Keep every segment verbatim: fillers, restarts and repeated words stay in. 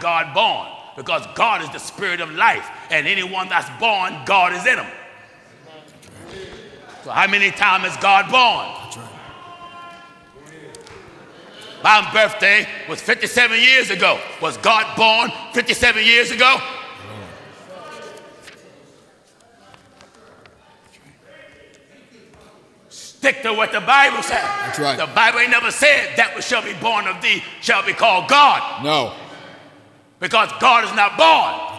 God born, because God is the spirit of life, and anyone that's born, God is in him. So how many times is God born? My birthday was fifty-seven years ago. Was God born fifty-seven years ago? Stick to what the Bible says. That's right. The Bible ain't never said that which shall be born of thee shall be called God. No. Because God is not born.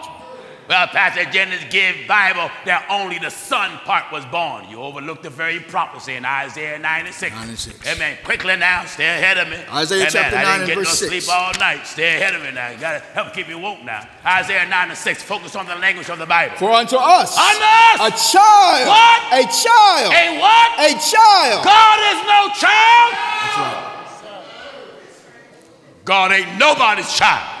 Well, Pastor Jennings gave Bible that only the son part was born. You overlooked the very prophecy in Isaiah ninety-six. ninety-six. Amen. Quickly now, stay ahead of me. Isaiah Amen. chapter I nine and verse six. I didn't get no sleep all night. Stay ahead of me now. You gotta help keep me woke now. Isaiah nine and six. Focus on the language of the Bible. For unto us, unto us, a child, what? a child, a what? A child. God is no child. That's right. God ain't nobody's child.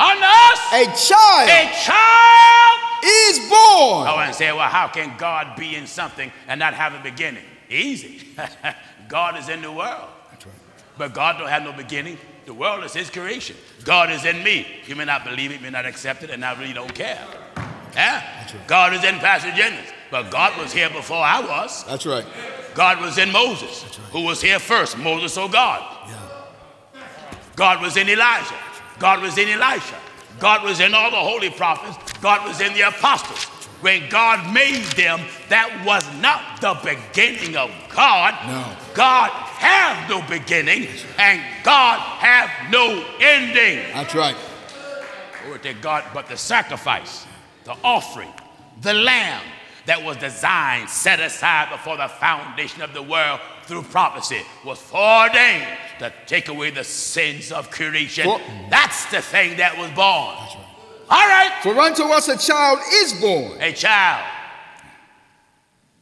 On us, a child, a child is born. Oh, and say, well, how can God be in something and not have a beginning? Easy. God is in the world. That's right. But God don't have no beginning. The world is his creation. God is in me. You may not believe it, you may not accept it, and I really don't care. Yeah? Right. God is in Pastor Jennings. But God was here before I was. That's right. God was in Moses, right. who was here first, Moses or God. Yeah. God was in Elijah. God was in Elisha. God was in all the holy prophets. God was in the apostles. When God made them, that was not the beginning of God. No. God has no beginning, and God has no ending. That's right. Glory to God, but the sacrifice, the offering, the lamb that was designed, set aside before the foundation of the world through prophecy, was foreordained to take away the sins of creation. For, that's the thing that was born. Right. All right. For unto us a child is born. A child.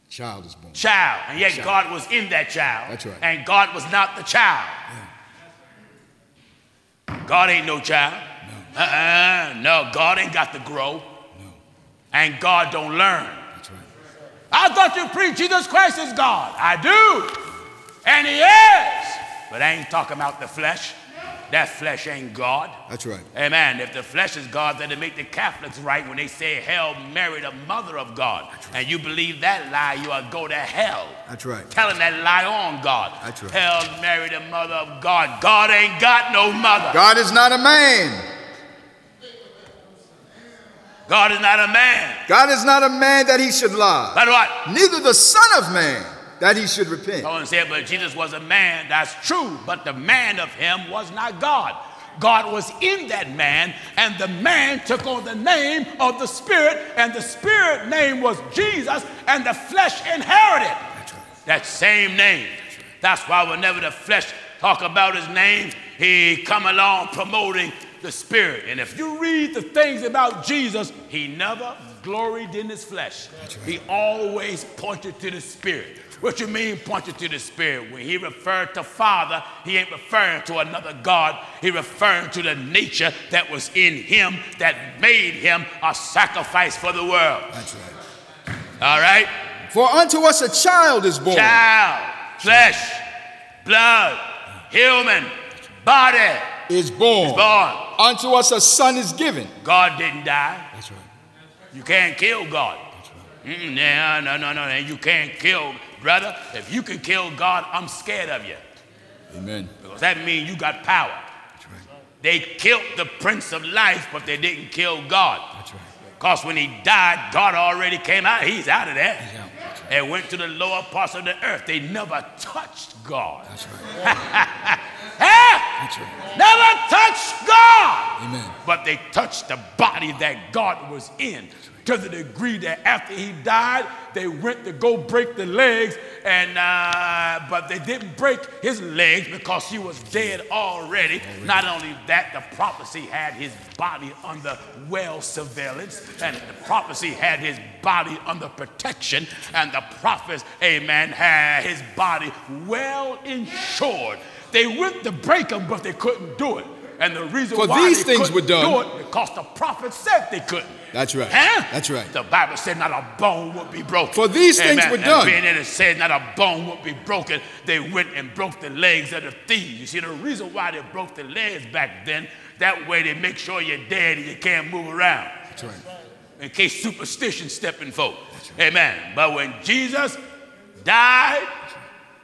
Child is born. Child. And yet child. God was in that child. That's right. And God was not the child. Yeah. God ain't no child. No. Uh-uh. No, God ain't got to grow. No. And God don't learn. That's right. I thought you preached Jesus Christ is God. I do. And he is. But I ain't talking about the flesh. That flesh ain't God. That's right. Amen. If the flesh is God, then it make the Catholics right when they say, Hail Mary, the mother of God. Right. And you believe that lie, you will go to hell. That's right. Telling that lie on God. That's right. Hail Mary, the mother of God. God ain't got no mother. God is not a man. God is not a man. God is not a man that he should lie. But what? Neither the Son of Man, that he should repent. I want to say, but Jesus was a man. That's true. But the man of him was not God. God was in that man, and the man took on the name of the Spirit, and the Spirit name was Jesus, and the flesh inherited That's right. that same name. That's, right. That's why whenever the flesh talk about his name, he come along promoting the Spirit. And if you read the things about Jesus, he never gloried in his flesh. That's right. He always pointed to the Spirit. What you mean pointed to the Spirit? When he referred to Father, he ain't referring to another God. He referring to the nature that was in him that made him a sacrifice for the world. That's right. All right? For unto us a child is born. Child, flesh, blood, human, body is born. Is born. Unto us a son is given. God didn't die. That's right. You can't kill God. That's right. Mm-mm, no, no, no, no. You can't kill God. Brother, if you can kill God, I'm scared of you. Amen. Because that means you got power. That's right. They killed the Prince of Life, but they didn't kill God. That's right. Because when he died, God already came out. He's out of there. He's out. That's right. And went to the lower parts of the earth. They never touched God. That's right. That's right. Never touched God. Amen. But they touched the body that God was in. To the degree that after he died, they went to go break the legs, and uh, but they didn't break his legs because he was dead already. already. Not only that, the prophecy had his body under well surveillance, and the prophecy had his body under protection, and the prophets, amen, had his body well insured. They went to break him, but they couldn't do it. And the reason For why these they things couldn't were done. do it because the prophet said they couldn't. That's right. Huh? That's right. The Bible said not a bone would be broken. For these Amen. things were and done. Being in it said not a bone would be broken. They went and broke the legs of the thieves. You see, the reason why they broke the legs back then That way they make sure you're dead and you can't move around. That's right. In case superstition step in folk. Right. Amen. But when Jesus died,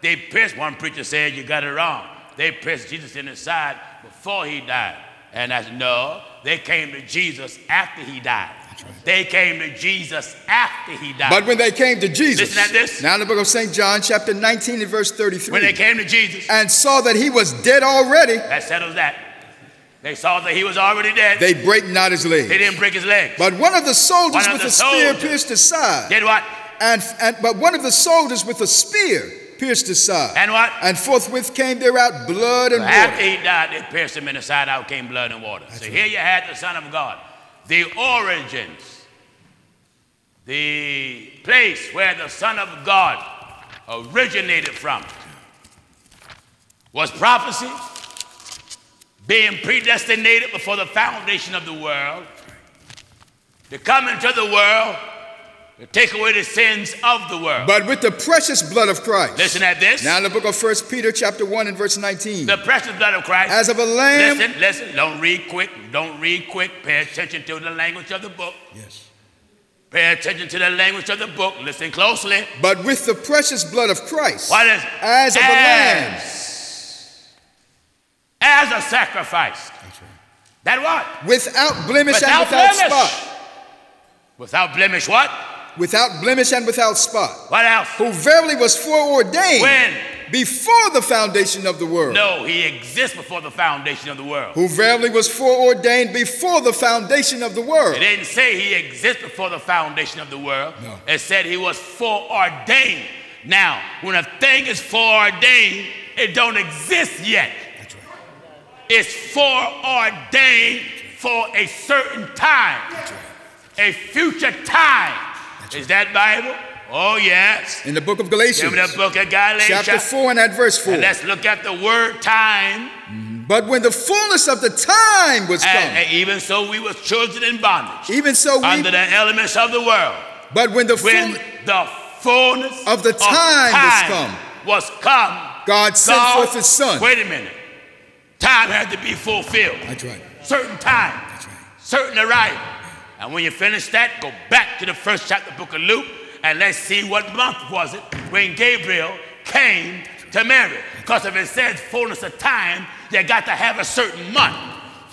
they pressed, one preacher said, you got it wrong. They pressed Jesus in his side before he died. And I said, no, they came to Jesus after he died. Right. They came to Jesus after he died. But when they came to Jesus. Listen at this. Now in the book of Saint John, chapter nineteen and verse thirty-three. When they came to Jesus. And saw that he was dead already. That settles that. They saw that he was already dead. They break not his legs. They didn't break his legs. But one of the soldiers with a spear pierced his side. Did what? And, and, but one of the soldiers with a spear pierced his side. And what? And forthwith came there out blood and water. After he died, they pierced him in the side. Out came blood and water. So here you had the Son of God. The origins, the place where the Son of God originated from, was prophecy, being predestinated before the foundation of the world, to come into the world, to take away the sins of the world. But with the precious blood of Christ. Listen at this. Now in the book of First Peter chapter one and verse nineteen. The precious blood of Christ. As of a lamb. Listen, listen, don't read quick. Don't read quick. Pay attention to the language of the book. Yes. Pay attention to the language of the book. Listen closely. But with the precious blood of Christ. What is it? As of a lamb. As a sacrifice. That's right. That what? Without blemish and without spot. Without blemish what? Without blemish and without spot. What else? Who verily was foreordained. When? Before the foundation of the world. No, he exists before the foundation of the world. Who verily was foreordained before the foundation of the world. It didn't say he exists before the foundation of the world. No. It said he was foreordained. Now, when a thing is foreordained, it don't exist yet. That's right. It's foreordained for a certain time. That's right. A future time. Is that Bible? Oh, yes. In the book of Galatians. In the book of Galatians. Chapter four and at verse four. And let's look at the word time. Mm-hmm. But when the fullness of the time was come. And, and even so we were children in bondage. Even so we. Under the elements of the world. But when the, when full, the fullness of the time, of time was come. Was come. God sent God, forth his son. Wait a minute. Time had to be fulfilled. That's right. Certain time. That's right. Certain arrival. And when you finish that, go back to the first chapter of the book of Luke and let's see what month was it when Gabriel came to Mary. Because if it says fullness of time, you got to have a certain month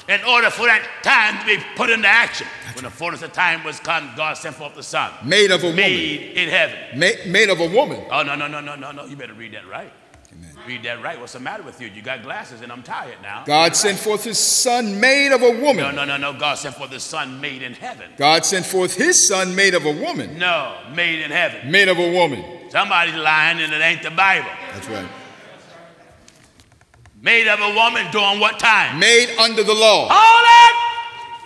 in order for that time to be put into action. When the fullness of time was come, God sent forth the Son. Made of a woman. Made in heaven. Made, made of a woman. Oh, no, no, no, no, no, no. You better read that right. Amen. Read that right. What's the matter with you? You got glasses and I'm tired now. God sent forth his son made of a woman. No, no, no, no. God sent forth his son made in heaven. God sent forth his son made of a woman. No, made in heaven. Made of a woman. Somebody's lying and it ain't the Bible. That's right. Made of a woman during what time? Made under the law. All that.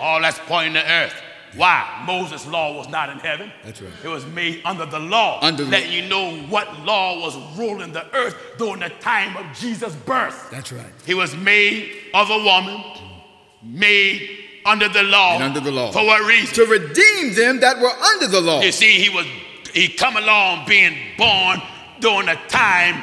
All that's pointing to earth. Why? Moses' law was not in heaven. That's right. It was made under the law. Under the that you know what law was ruling the earth during the time of Jesus' birth. That's right. He was made of a woman, made under the law. And under the law. For what reason? To redeem them that were under the law. You see, he was he come along being born during the time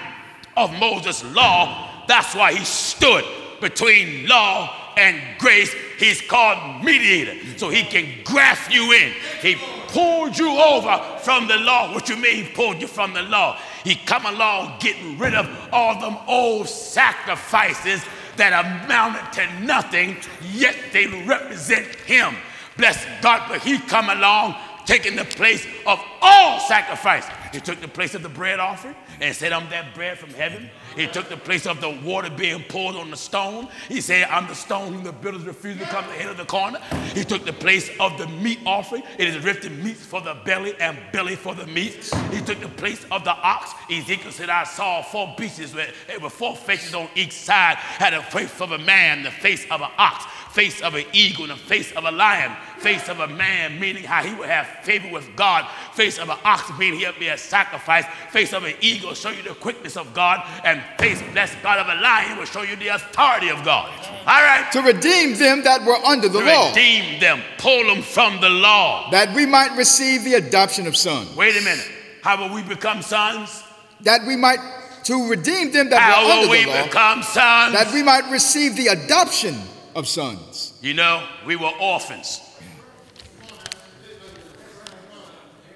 of Moses' law. That's why he stood between law and grace. He's called mediator, so he can graft you in. He pulled you over from the law. What you mean he pulled you from the law? He come along getting rid of all them old sacrifices that amounted to nothing, yet they represent him. Bless God, but he come along taking the place of all sacrifice. He took the place of the bread offering and said, I'm that bread from heaven. He took the place of the water being poured on the stone. He said, I'm the stone whom the builders refused to come to the head of the corner. He took the place of the meat offering. It is rifted meats for the belly and belly for the meat. He took the place of the ox. Ezekiel said, I saw four beasts with, with four faces on each side, had a face of a man, the face of an ox, face of an eagle, and the face of a lion, face of a man, meaning how he would have favor with God, face of an ox, meaning he'll be a sacrifice, face of an eagle, show you the quickness of God, and face, blessed God, of a lion will show you the authority of God. All right. To redeem them that were under the to law. Redeem them, pull them from the law. That we might receive the adoption of sons. Wait a minute. How will we become sons? That we might to redeem them that were under the law, become sons, that we might receive the adoption of sons. You know, we were orphans.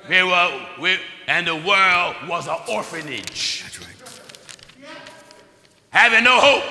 We were, we, and the world was an orphanage. That's right. Having no hope.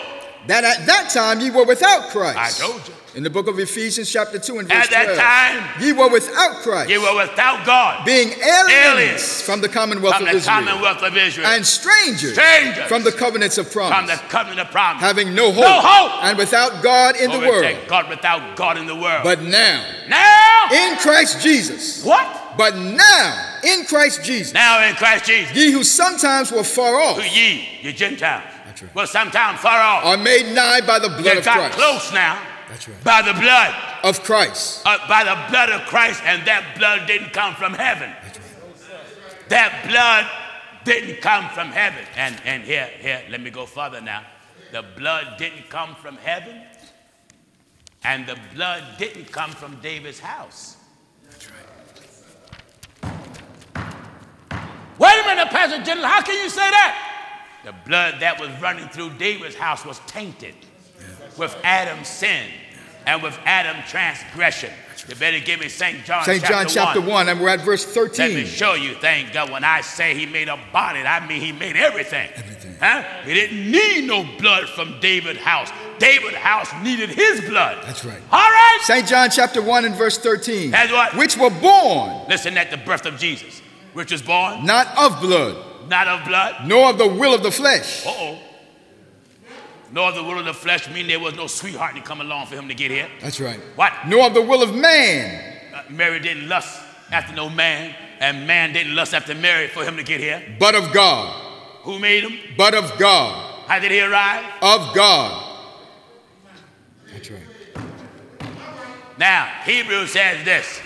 That at that time ye were without Christ. I told you. In the book of Ephesians chapter two and verse twelve. At that time, ye were without Christ. Ye were without God. Being aliens, aliens from the commonwealth from of the Israel. Commonwealth of Israel. And strangers, strangers from the covenants of promise. From the covenant of promise. Having no hope. No hope. And without God in oh, the world. God without God in the world. But now. Now. In Christ Jesus. What? But now. In Christ Jesus. Now in Christ Jesus. Ye who sometimes were far off. Who ye, ye Gentiles. That's right. Were sometimes far off. Are made nigh by the blood They're of Christ. Close now. That's right. By the blood of Christ. Uh, by the blood of Christ, and that blood didn't come from heaven. That's right. That blood didn't come from heaven. And, and here, here, let me go further now. The blood didn't come from heaven, and the blood didn't come from David's house. That's right. Wait a minute, Pastor General, how can you say that? The blood that was running through David's house was tainted with Adam's sin and with Adam's transgression. You better give me Saint John, Saint John chapter one, and we're at verse thirteen. Let me show you, thank God, when I say he made a bonnet, I mean he made everything. Everything. Huh? He didn't need no blood from David's house. David's house needed his blood. That's right. All right? Saint John chapter one and verse thirteen. That's what? Which were born. Listen, at the birth of Jesus. Which was born? Not of blood. Not of blood. Nor of the will of the flesh. Uh-oh. Nor of the will of the flesh, meaning there was no sweetheart to come along for him to get here. That's right. What? Nor of the will of man. Uh, Mary didn't lust after no man, and man didn't lust after Mary for him to get here. But of God. Who made him? But of God. How did he arrive? Of God. That's right. Now, Hebrews says this.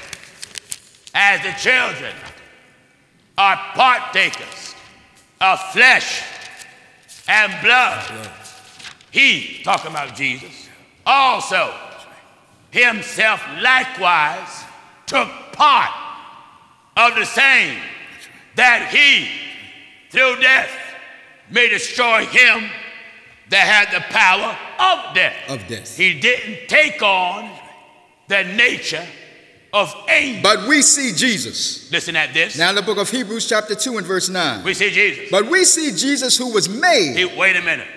As the children are partakers of flesh and blood. And blood. He, talking about Jesus, also himself likewise took part of the same, that he, through death, may destroy him that had the power of death. Of death. He didn't take on the nature of angels. But we see Jesus. Listen at this. Now in the book of Hebrews chapter two and verse nine. We see Jesus. But we see Jesus who was made. He, wait a minute.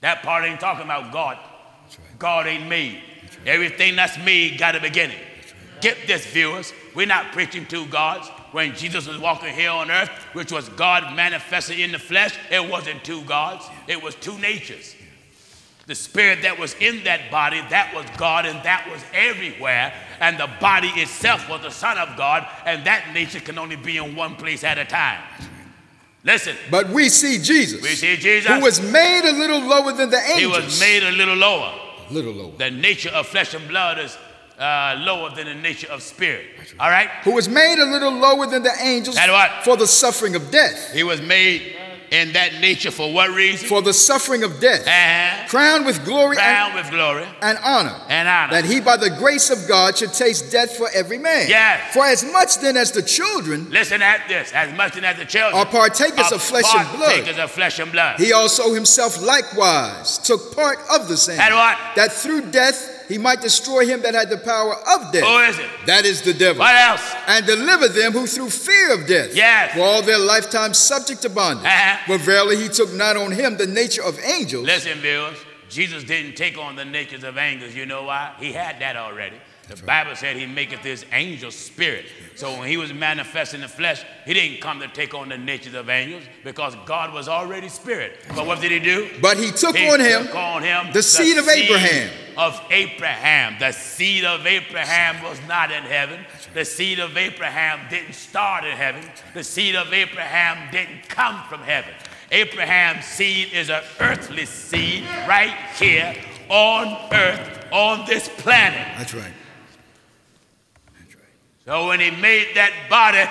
That part ain't talking about God. That's right. God ain't made. That's right. Everything that's made got a beginning. Right. Get this, viewers. We're not preaching two gods. When Jesus was walking here on earth, which was God manifested in the flesh, it wasn't two gods. Yeah. It was two natures. Yeah. The spirit that was in that body, that was God, and that was everywhere. And the body itself was the Son of God, and that nature can only be in one place at a time. Listen. But we see Jesus. We see Jesus. Who was made a little lower than the angels. He was made a little lower. A little lower. The nature of flesh and blood is uh, lower than the nature of spirit. Right. All right? Who was made a little lower than the angels what? for the suffering of death. He was made in that nature for what reason? For the suffering of death. And crowned with glory, crowned and, with glory and, honor, and honor. That he by the grace of God should taste death for every man. Yes. For as much then as the children. Listen at this. As much then as the children. Are partakers, are of, flesh partakers and blood, partakers of flesh and blood. He also himself likewise took part of the same. And what? That through death he might destroy him that had the power of death. Who is it? That is the devil. What else? And deliver them who through fear of death yes. were all their lifetime subject to bondage. Uh-huh. But verily he took not on him the nature of angels. Listen, viewers, Jesus didn't take on the natures of angels. You know why? He had that already. The That's Bible right. said he maketh his angel spirit. So when he was manifest in the flesh, he didn't come to take on the natures of angels because God was already spirit. But what did he do? But he took, he on, took him on him the, the seed of Abraham. Seed of Abraham. The seed of Abraham was not in heaven. The seed of Abraham didn't start in heaven. The seed of Abraham didn't come from heaven. Abraham's seed is an earthly seed right here on earth, on this planet. That's right. So when he made that body,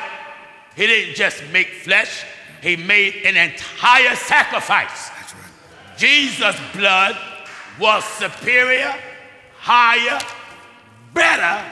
he didn't just make flesh. He made an entire sacrifice. That's right. Jesus' blood was superior, higher, better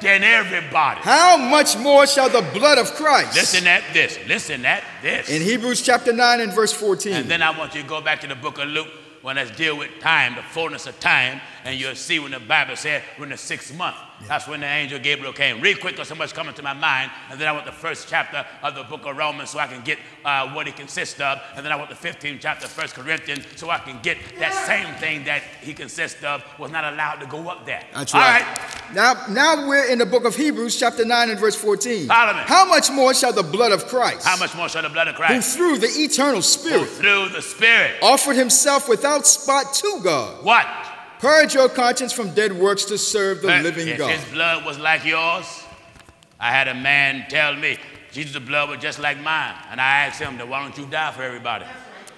than everybody. How much more shall the blood of Christ? Listen at this. Listen at this. In Hebrews chapter nine and verse fourteen. And then I want you to go back to the book of Luke when let's deal with time, the fullness of time. And you'll see when the Bible said we're in the sixth month. Yeah. That's when the angel Gabriel came. Real quick, because so much coming to my mind. And then I want the first chapter of the book of Romans so I can get uh, what it consists of. And then I want the fifteenth chapter of First Corinthians so I can get that same thing that he consists of was not allowed to go up there. That's right. All right. Now, now we're in the book of Hebrews chapter nine and verse fourteen. Follow me. How much more shall the blood of Christ? How much more shall the blood of Christ? Who through the eternal spirit. Who through the spirit. Offered himself without spot to God. What? Purge your conscience from dead works to serve the living if God. His blood was like yours. I had a man tell me, Jesus' blood was just like mine. And I asked him, then why don't you die for everybody?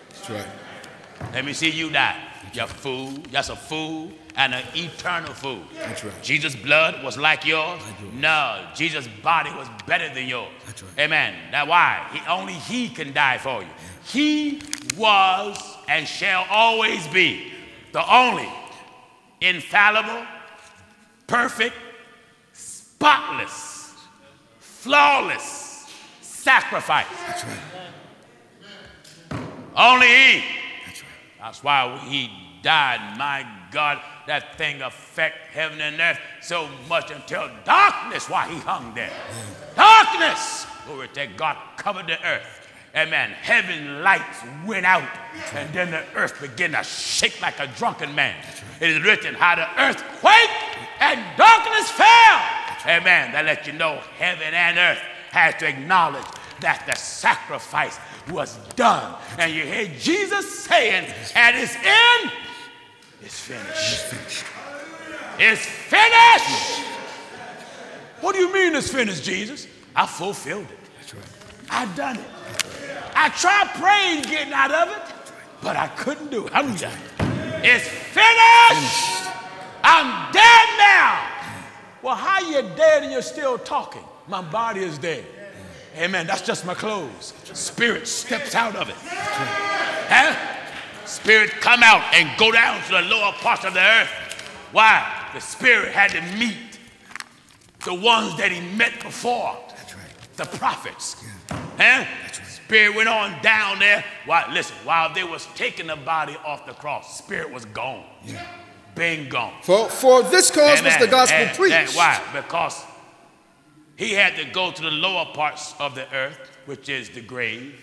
That's right. Let me see you die. You're fool. That's a fool and an eternal fool. That's right. Jesus' blood was like yours. Like yours. No, Jesus' body was better than yours. That's right. Amen. Now why? He, only he can die for you. He was and shall always be the only infallible, perfect, spotless, flawless sacrifice. That's right. Only he. That's right. That's why he died. My God, that thing affect heaven and earth so much until darkness, why he hung there. Darkness, glory to God, covered the earth. Amen. Heaven lights went out, and then the earth began to shake like a drunken man. It is written how the earth quaked and darkness fell. Amen. That lets you know heaven and earth had to acknowledge that the sacrifice was done. And you hear Jesus saying, at its end, it's finished. It's finished. What do you mean it's finished, Jesus? I fulfilled it. I done it. I tried praying getting out of it, but I couldn't do it. I'm done. It's finished. I'm dead now. Well, how you dead and you're still talking? My body is dead. Amen. That's just my clothes. Spirit steps out of it. Huh? Spirit come out and go down to the lower parts of the earth. Why? The spirit had to meet the ones that he met before. The prophets. Huh? Spirit went on down there. While, listen, while they was taking the body off the cross, spirit was gone. Yeah. Being gone. For, for this cause was the gospel and, preached. And why? Because he had to go to the lower parts of the earth, which is the grave,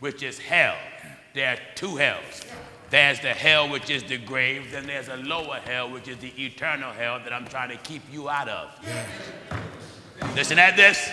which is hell. There are two hells. There's the hell, which is the grave. Then there's a lower hell, which is the eternal hell that I'm trying to keep you out of. Yeah. Listen at this.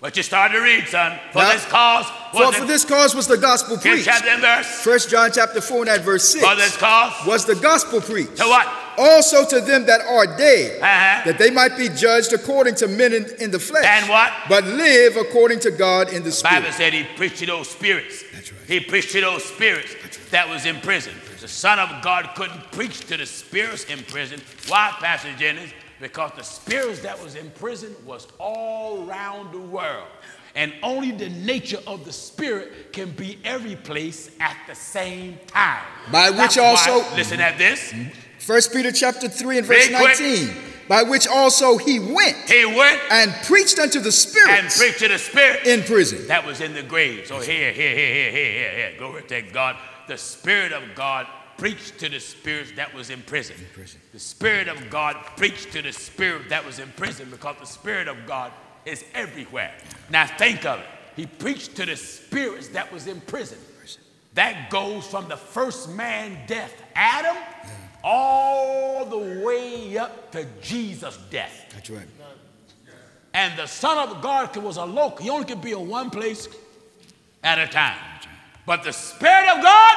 But you start to read, son. For now, this cause was for, for this cause was the gospel preached. Chapter and verse. First John chapter four and at verse six. For this cause was the gospel preached. To what? Also to them that are dead, uh-huh. that they might be judged according to men in, in the flesh. And what? But live according to God in the, the spirit. The Bible said he preached to those spirits. That's right. He preached to those spirits right. that was in prison. The Son of God couldn't preach to the spirits in prison. Why, Pastor Jennings? Because the spirits that was in prison was all around the world. And only the nature of the spirit can be every place at the same time. By which That's also... Why, listen at this. First Peter chapter three and verse nineteen. Quick. By which also he went. He went. And preached unto the spirits. And preached to the spirit. In prison. That was in the grave. So here, here, here, here, here, here, here. Glory to God. The Spirit of God preached to the spirits that was in prison. in prison. The Spirit of God preached to the spirit that was in prison because the Spirit of God is everywhere. Now think of it. He preached to the spirits that was in prison. That goes from the first man death, Adam, all the way up to Jesus' death. That's right. And the Son of God was a local. He only could be in one place at a time. But the Spirit of God...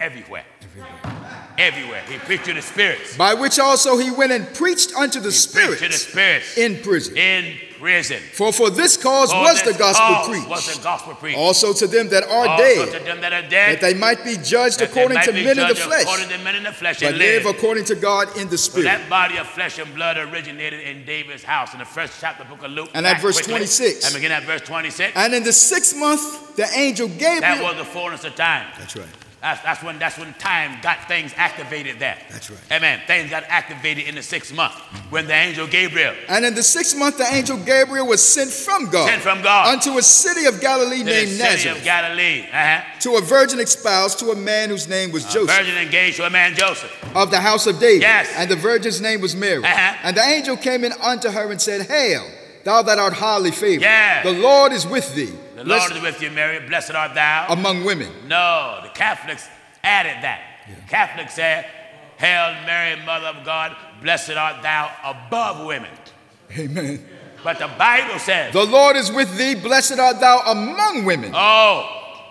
Everywhere. Everywhere. Everywhere. He preached to the spirits. By which also he went and preached unto the he spirits. To the spirits. In prison. In prison. For for this cause for was this the gospel preached. Was the gospel preached. Also to them that are also dead. To them that are dead. That they might be judged according to men in the flesh. According to men in the flesh. But live according to God in the spirit. So that body of flesh and blood originated in David's house in the first chapter of the book of Luke. And at verse quickly. twenty-six. And begin at verse twenty-six. And in the sixth month, the angel Gabriel. That was the fullness of time. That's right. That's, that's, when, that's when time got things activated there. That's right. Amen. Things got activated in the sixth month when the angel Gabriel. And in the sixth month, the angel Gabriel was sent from God. Sent from God. Unto a city of Galilee to named the city Nazareth. Of Galilee. Uh-huh. To a virgin espoused to a man whose name was a Joseph. Virgin engaged to a man Joseph. Of the house of David. Yes. And the virgin's name was Mary. Uh-huh. And the angel came in unto her and said, Hail, thou that art highly favored. Yes. The Lord is with thee. The Lord is with you, Mary. Blessed art thou. Among women. No, the Catholics added that. Yeah. Catholics said, Hail Mary, Mother of God, blessed art thou above women. Amen. But the Bible says, The Lord is with thee, blessed art thou among women. Oh,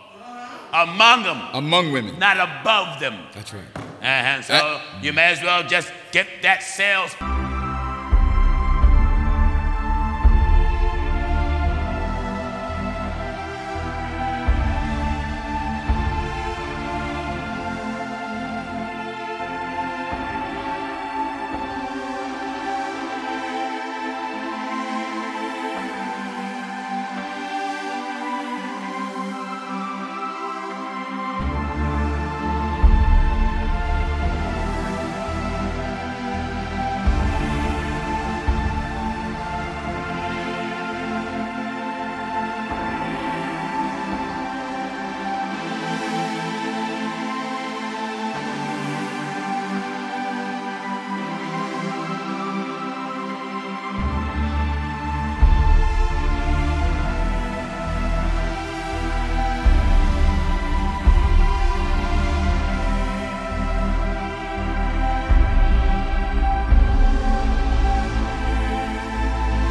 among them. Among women. Not above them. That's right. Uh-huh. So that, you may as well just get that sales.